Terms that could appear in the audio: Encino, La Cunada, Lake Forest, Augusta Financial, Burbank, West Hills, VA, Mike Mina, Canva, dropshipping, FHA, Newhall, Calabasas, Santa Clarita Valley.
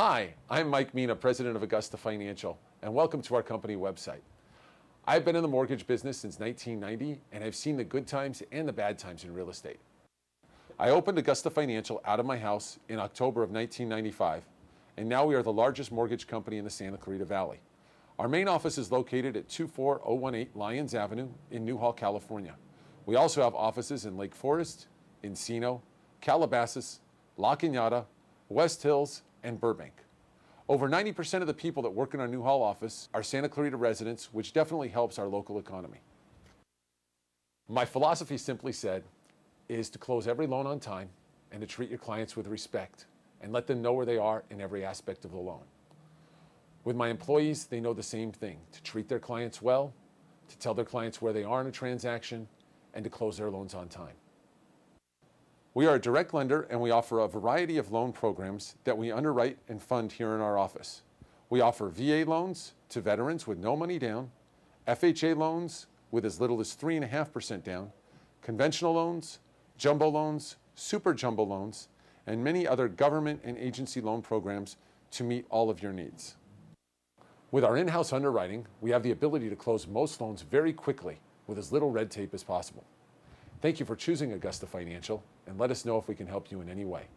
Hi, I'm Mike Mina, president of Augusta Financial, and welcome to our company website. I've been in the mortgage business since 1990, and I've seen the good times and the bad times in real estate. I opened Augusta Financial out of my house in October of 1995, and now we are the largest mortgage company in the Santa Clarita Valley. Our main office is located at 24018 Lyons Avenue in Newhall, California. We also have offices in Lake Forest, Encino, Calabasas, La Cunada, West Hills, and Burbank. Over 90% of the people that work in our Newhall office are Santa Clarita residents, which definitely helps our local economy. My philosophy, simply said, is to close every loan on time and to treat your clients with respect and let them know where they are in every aspect of the loan. With my employees, they know the same thing: to treat their clients well, to tell their clients where they are in a transaction, and to close their loans on time. We are a direct lender, and we offer a variety of loan programs that we underwrite and fund here in our office. We offer VA loans to veterans with no money down, FHA loans with as little as 3.5% down, conventional loans, jumbo loans, super jumbo loans, and many other government and agency loan programs to meet all of your needs. With our in-house underwriting, we have the ability to close most loans very quickly with as little red tape as possible. Thank you for choosing Augusta Financial, and let us know if we can help you in any way.